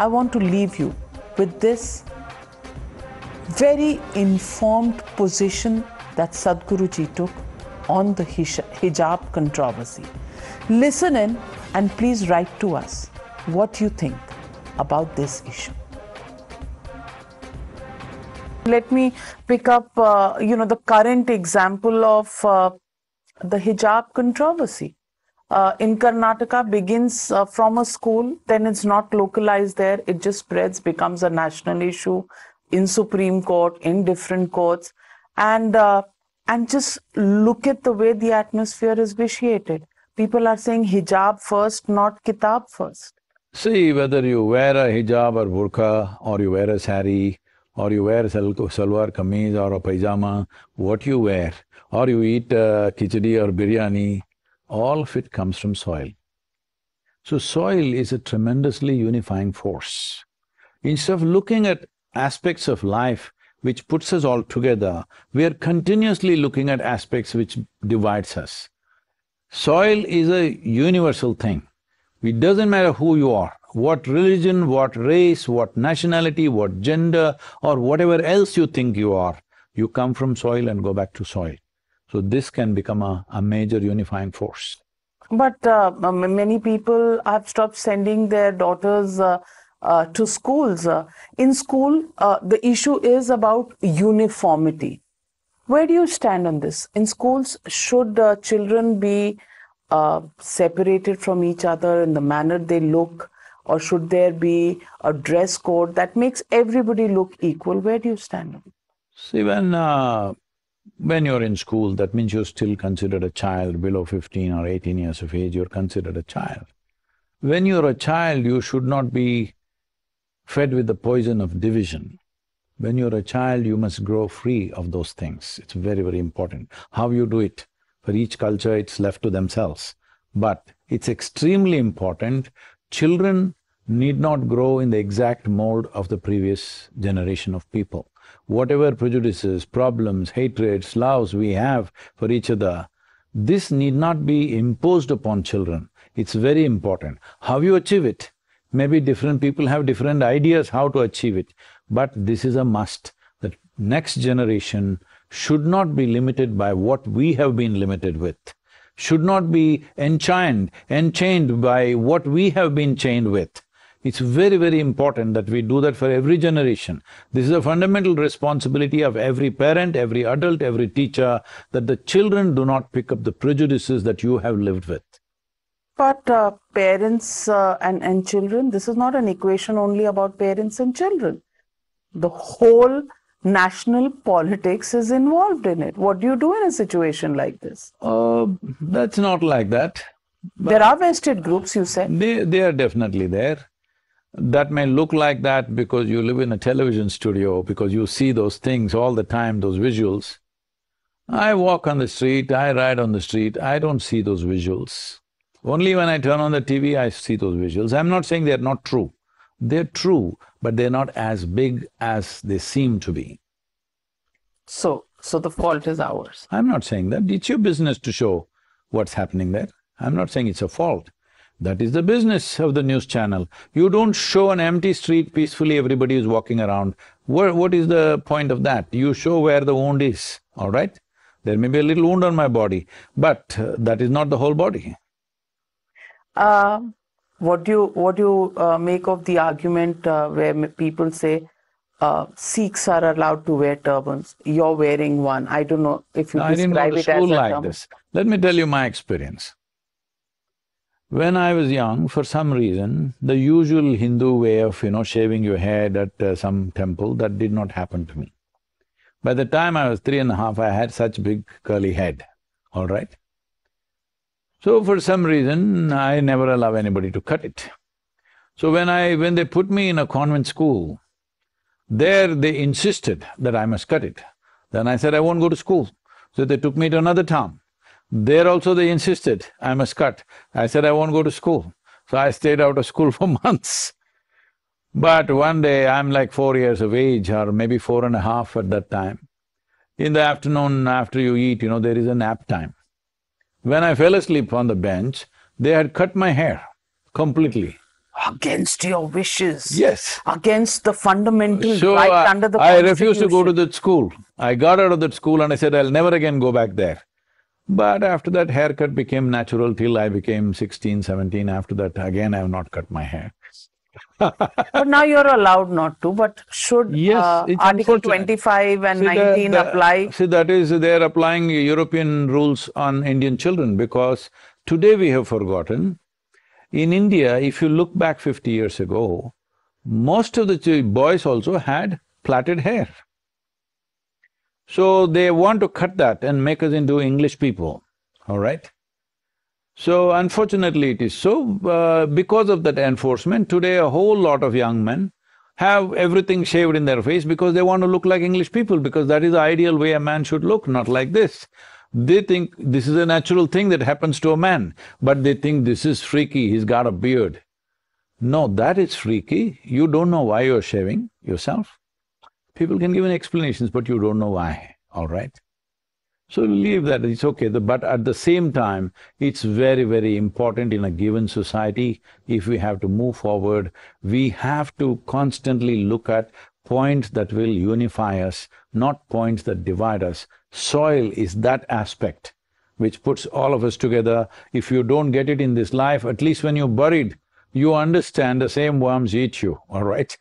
I want to leave you with this very informed position that Sadhguruji took on the hijab controversy. Listen in and please write to us what you think about this issue. Let me pick up, the current example of the hijab controversy. In Karnataka begins from a school, then it's not localized there, it just spreads, becomes a national issue in Supreme Court, in different courts, and just look at the way the atmosphere is vitiated. People are saying hijab first, not kitab first. See, whether you wear a hijab or burqa, or you wear a sari, or you wear salwar kameez or a pajama, what you wear, or you eat khichdi or biryani, all of it comes from soil. So soil is a tremendously unifying force. Instead of looking at aspects of life which puts us all together, we are continuously looking at aspects which divides us. Soil is a universal thing. It doesn't matter who you are, what religion, what race, what nationality, what gender, or whatever else you think you are, you come from soil and go back to soil. So this can become a major unifying force. But many people have stopped sending their daughters to schools. In school, the issue is about uniformity. Where do you stand on this? In schools, should children be separated from each other in the manner they look, or should there be a dress code that makes everybody look equal? Where do you stand on it? See, when you're in school, that means you're still considered a child. Below 15 or 18 years of age, you're considered a child. When you're a child, you should not be fed with the poison of division. When you're a child, you must grow free of those things. It's very, very important. How you do it, for each culture, it's left to themselves. But it's extremely important. Children need not grow in the exact mold of the previous generation of people. Whatever prejudices, problems, hatreds, loves we have for each other, this need not be imposed upon children. It's very important. How you achieve it, maybe different people have different ideas how to achieve it, but this is a must, that next generation should not be limited by what we have been limited with, should not be enchained by what we have been chained with. It's very, very important that we do that for every generation. This is a fundamental responsibility of every parent, every adult, every teacher, that the children do not pick up the prejudices that you have lived with. But parents and children, this is not an equation only about parents and children. The whole national politics is involved in it. What do you do in a situation like this? That's not like that. But there are vested groups, you said. They are definitely there. That may look like that because you live in a television studio, because you see those things all the time, those visuals. I walk on the street, I ride on the street, I don't see those visuals. Only when I turn on the TV, I see those visuals. I'm not saying they're not true. They're true, but they're not as big as they seem to be. So the fault is ours? I'm not saying that. It's your business to show what's happening there. I'm not saying it's a fault. That is the business of the news channel. You don't show an empty street peacefully, everybody is walking around. What is the point of that? You show where the wound is, all right? There may be a little wound on my body, but that is not the whole body. What do you make of the argument where people say Sikhs are allowed to wear turbans? You're wearing one. I don't know if you describe it as a term. I didn't go to school like this. Let me tell you my experience. When I was young, for some reason, the usual Hindu way of, shaving your head at some temple, that did not happen to me. By the time I was 3.5, I had such big curly head, all right? So for some reason, I never allow anybody to cut it. So when they put me in a convent school, there they insisted that I must cut it. Then I said, I won't go to school. So they took me to another town. There also they insisted, I must cut. I said, I won't go to school. So I stayed out of school for months. But one day, I'm like 4 years of age or maybe 4.5 at that time. In the afternoon, after you eat, there is a nap time. When I fell asleep on the bench, they had cut my hair completely. against your wishes. Yes. Against the fundamental right under the Constitution. I refused to go to that school. I got out of that school and I said, I'll never again go back there. But after that, haircut became natural till I became 16, 17. After that, again, I have not cut my hair. But now you're allowed not to, but should Article 25 and 19 apply? See, that is, they're applying European rules on Indian children, because today we have forgotten. In India, if you look back 50 years ago, most of the boys also had plaited hair. So they want to cut that and make us into English people, all right? So unfortunately it is so. Because of that enforcement, today a whole lot of young men have everything shaved in their face because they want to look like English people, because that is the ideal way a man should look, not like this. They think this is a natural thing that happens to a man, but they think this is freaky, he's got a beard. No, that is freaky. You don't know why you're shaving yourself. People can give an explanations, but you don't know why, all right? So leave that, it's okay. But at the same time, it's very, very important in a given society, if we have to move forward, we have to constantly look at points that will unify us, not points that divide us. Soil is that aspect which puts all of us together. If you don't get it in this life, at least when you're buried, you understand the same worms eat you, all right?